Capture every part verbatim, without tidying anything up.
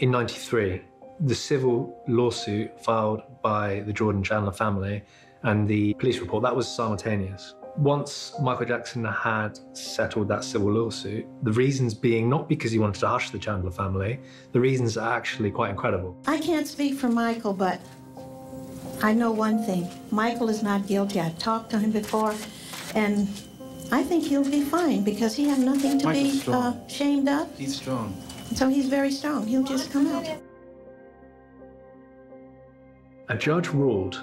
In ninety-three, the civil lawsuit filed by the Jordan Chandler family and the police report, that was simultaneous. Once Michael Jackson had settled that civil lawsuit, the reasons being not because he wanted to hush the Chandler family, the reasons are actually quite incredible. I can't speak for Michael, but I know one thing. Michael is not guilty. I've talked to him before, and I think he'll be fine because he had nothing to Michael's be uh, ashamed of. He's strong. So he's very strong. He'll just come out. A judge ruled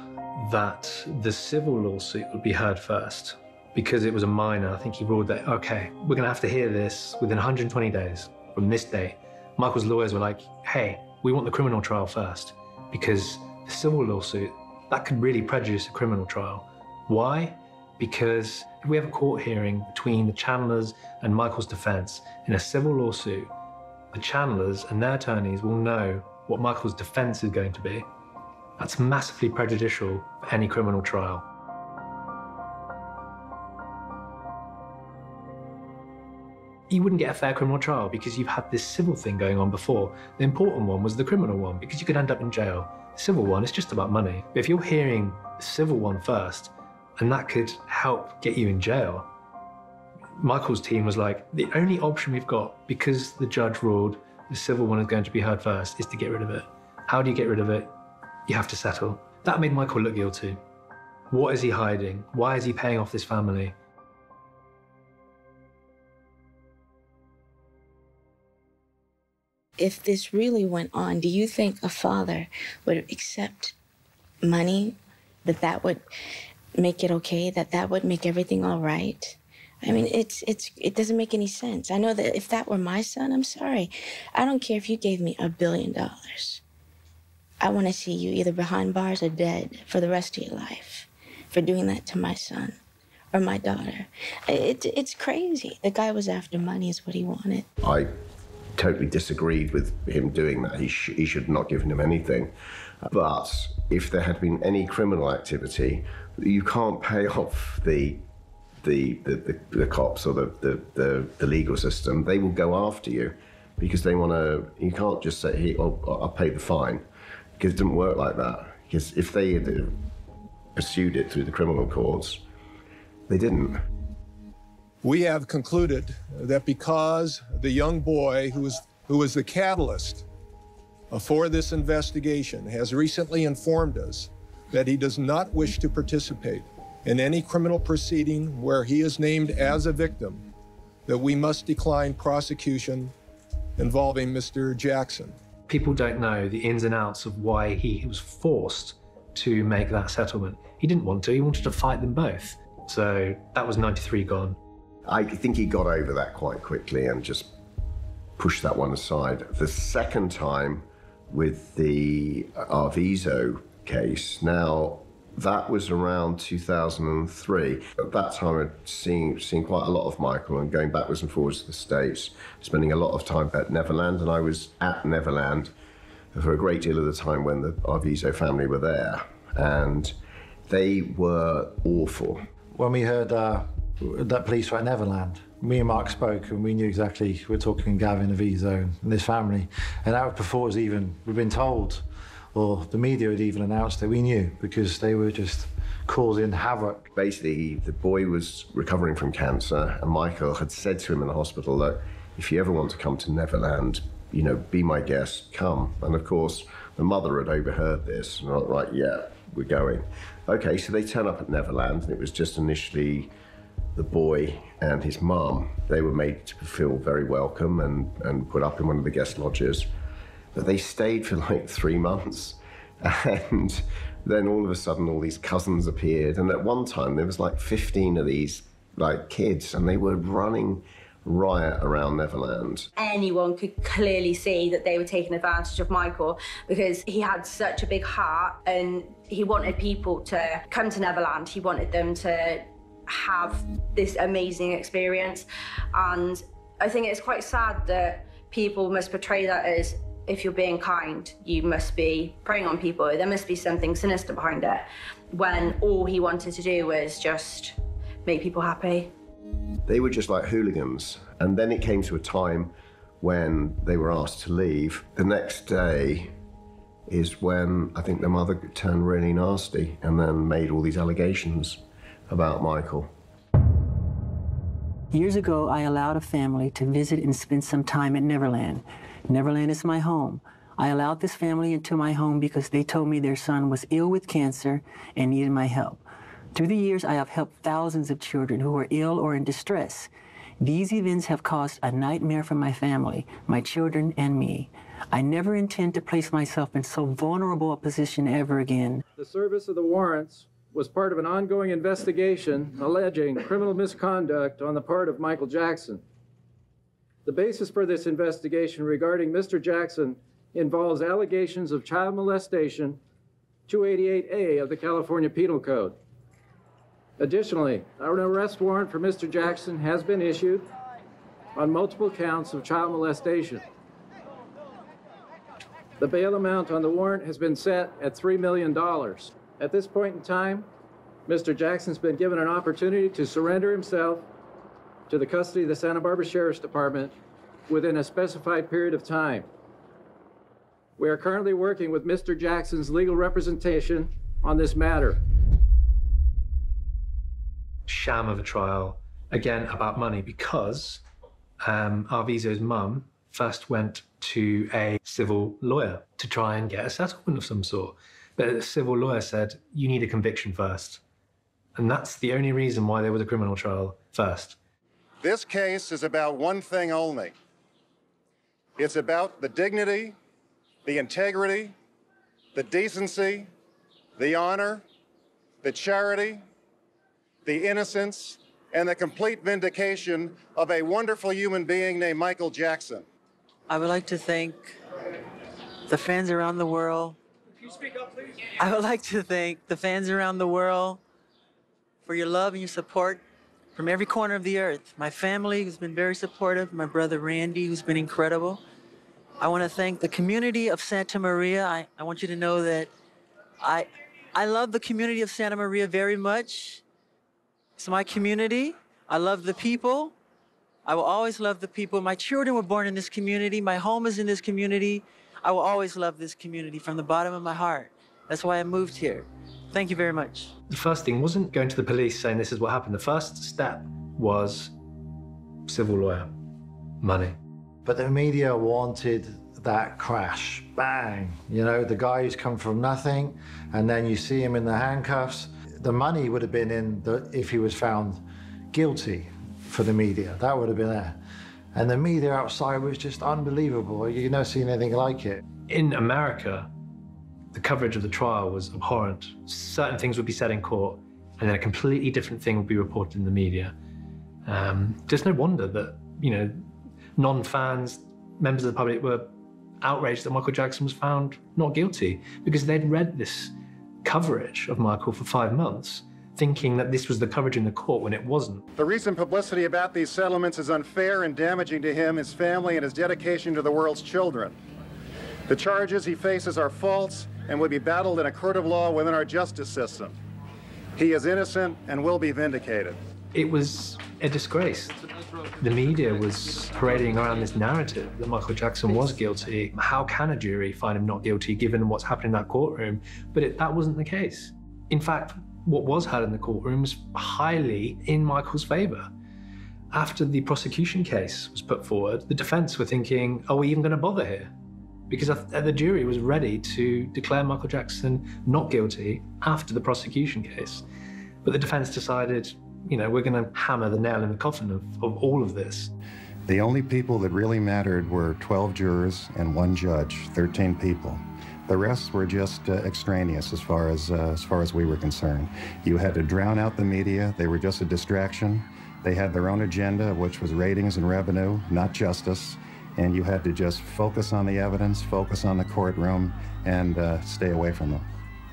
that the civil lawsuit would be heard first because it was a minor. I think he ruled that, okay, we're going to have to hear this within one hundred twenty days from this day. Michael's lawyers were like, hey, we want the criminal trial first because the civil lawsuit, that could really prejudice a criminal trial. Why? Because if we have a court hearing between the Chandlers and Michael's defense in a civil lawsuit, the Chandlers and their attorneys will know what Michael's defense is going to be. That's massively prejudicial for any criminal trial. You wouldn't get a fair criminal trial because you've had this civil thing going on before. The important one was the criminal one because you could end up in jail. The civil one, it's just about money. But if you're hearing the civil one first, and that could help get you in jail, Michael's team was like, the only option we've got, because the judge ruled the civil one is going to be heard first, is to get rid of it. How do you get rid of it? You have to settle. That made Michael look guilty. What is he hiding? Why is he paying off this family? If this really went on, do you think a father would accept money, that that would make it okay, that that would make everything all right? I mean, it's it's it doesn't make any sense. I know that if that were my son, I'm sorry. I don't care if you gave me a billion dollars. I want to see you either behind bars or dead for the rest of your life for doing that to my son or my daughter. It, it's crazy. The guy was after money is what he wanted. I totally disagreed with him doing that. He, sh he should not have given him anything. But if there had been any criminal activity, you can't pay off the the, the, the, the cops or the, the, the, the legal system. They will go after you because they want to, you can't just say, hey, oh, I'll pay the fine. Because it didn't work like that. Because if they had pursued it through the criminal courts, they didn't. We have concluded that because the young boy who was, who was the catalyst for this investigation has recently informed us that he does not wish to participate in any criminal proceeding where he is named as a victim, that we must decline prosecution involving Mister Jackson. People don't know the ins and outs of why he was forced to make that settlement. He didn't want to, he wanted to fight them both. So that was ninety-three gone. I think he got over that quite quickly and just pushed that one aside. The second time with the Arvizo case, now that was around two thousand three. At that time, I'd seen, seen quite a lot of Michael and going backwards and forwards to the States, spending a lot of time at Neverland, and I was at Neverland for a great deal of the time when the Arvizo family were there, and they were awful. When we heard uh, that police were at Neverland, me and Mark spoke, and we knew exactly, we're talking Gavin Arvizo and this family, and that was before it was even, we've been told, or the media had even announced that we knew because they were just causing havoc. Basically, the boy was recovering from cancer and Michael had said to him in the hospital that if you ever want to come to Neverland, you know, be my guest, come. And of course, the mother had overheard this and thought, right, yeah, we're going. Okay, so they turn up at Neverland and it was just initially the boy and his mum. They were made to feel very welcome and, and put up in one of the guest lodges. But they stayed for like three months. And then all of a sudden, all these cousins appeared. And at one time, there was like fifteen of these like kids, and they were running riot around Neverland. Anyone could clearly see that they were taking advantage of Michael because he had such a big heart and he wanted people to come to Neverland. He wanted them to have this amazing experience. And I think it's quite sad that people must portray that as, if you're being kind, you must be preying on people. There must be something sinister behind it, when all he wanted to do was just make people happy. They were just like hooligans. And then it came to a time when they were asked to leave. The next day is when I think the mother turned really nasty and then made all these allegations about Michael. Years ago, I allowed a family to visit and spend some time at Neverland. Neverland is my home. I allowed this family into my home because they told me their son was ill with cancer and needed my help. Through the years, I have helped thousands of children who are ill or in distress. These events have caused a nightmare for my family, my children, and me. I never intend to place myself in so vulnerable a position ever again. The service of the warrants was part of an ongoing investigation alleging criminal misconduct on the part of Michael Jackson. The basis for this investigation regarding Mister Jackson involves allegations of child molestation, two eighty-eight A of the California Penal Code. Additionally, an arrest warrant for Mister Jackson has been issued on multiple counts of child molestation. The bail amount on the warrant has been set at three million dollars. At this point in time, Mister Jackson's been given an opportunity to surrender himself to the custody of the Santa Barbara Sheriff's Department within a specified period of time. We are currently working with Mister Jackson's legal representation on this matter. Sham of a trial, again about money, because um, Arvizo's mum first went to a civil lawyer to try and get a settlement of some sort. But the civil lawyer said, you need a conviction first. And that's the only reason why there was a criminal trial first. This case is about one thing only. It's about the dignity, the integrity, the decency, the honor, the charity, the innocence, and the complete vindication of a wonderful human being named Michael Jackson. I would like to thank the fans around the world. Can you speak up, please? I would like to thank the fans around the world for your love and your support from every corner of the earth. My family, who's been very supportive, my brother Randy, who's been incredible. I want to thank the community of Santa Maria. I, I want you to know that I, I love the community of Santa Maria very much. It's my community. I love the people. I will always love the people. My children were born in this community. My home is in this community. I will always love this community from the bottom of my heart. That's why I moved here. Thank you very much. The first thing wasn't going to the police saying this is what happened. The first step was civil lawyer, money. But the media wanted that crash, bang. You know, the guy who's come from nothing, and then you see him in the handcuffs. The money would have been in the, if he was found guilty for the media. That would have been there. And the media outside was just unbelievable. You've never seen anything like it. In America, the coverage of the trial was abhorrent. Certain things would be said in court, and then a completely different thing would be reported in the media. Um, just no wonder that, you know, non-fans, members of the public were outraged that Michael Jackson was found not guilty, because they'd read this coverage of Michael for five months, thinking that this was the coverage in the court when it wasn't. The recent publicity about these settlements is unfair and damaging to him, his family, and his dedication to the world's children. The charges he faces are false and will be battled in a court of law within our justice system. He is innocent and will be vindicated. It was a disgrace. The media was parading around this narrative that Michael Jackson was guilty. How can a jury find him not guilty given what's happened in that courtroom? But it, that wasn't the case. In fact, what was heard in the courtroom was highly in Michael's favor. After the prosecution case was put forward, the defense were thinking, are we even going to bother here? Because the jury was ready to declare Michael Jackson not guilty after the prosecution case. But the defense decided, you know, we're going to hammer the nail in the coffin of, of all of this. The only people that really mattered were twelve jurors and one judge, thirteen people. The rest were just uh, extraneous as far as, uh, as far as we were concerned. You had to drown out the media. They were just a distraction. They had their own agenda, which was ratings and revenue, not justice. And you had to just focus on the evidence, focus on the courtroom, and uh, stay away from them.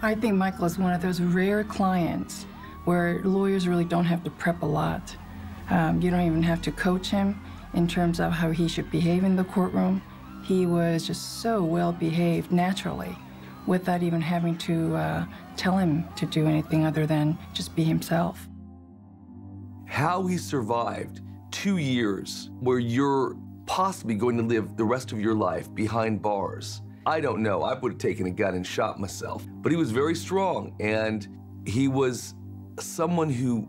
I think Michael is one of those rare clients where lawyers really don't have to prep a lot. Um, you don't even have to coach him in terms of how he should behave in the courtroom. He was just so well behaved naturally without even having to uh, tell him to do anything other than just be himself. How he survived two years where you're possibly going to live the rest of your life behind bars? I don't know. I would have taken a gun and shot myself. But he was very strong, and he was someone who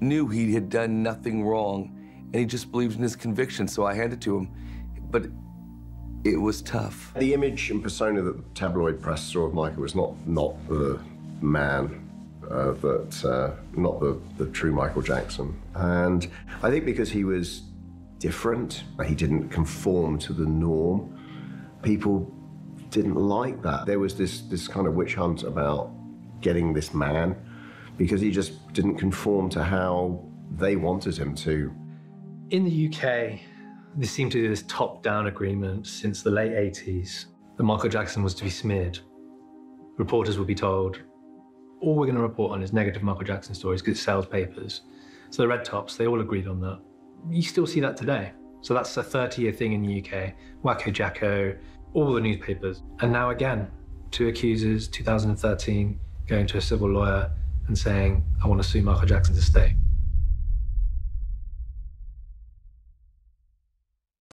knew he had done nothing wrong, and he just believed in his conviction, so I handed it to him. But it was tough. The image and persona that the tabloid press saw of Michael was not, not the man, uh, that, uh, not the, the true Michael Jackson. And I think because he was different, he didn't conform to the norm, people didn't like that. There was this, this kind of witch hunt about getting this man because he just didn't conform to how they wanted him to. In the U K, they seemed to do this top-down agreement since the late eighties that Michael Jackson was to be smeared. Reporters would be told, all we're going to report on is negative Michael Jackson stories because it sells papers. So the red tops, they all agreed on that. You still see that today. So that's a thirty-year thing in the U K. Wacko Jacko, all the newspapers. And now again, two accusers, two thousand thirteen, going to a civil lawyer and saying, I want to sue Michael Jackson to stay.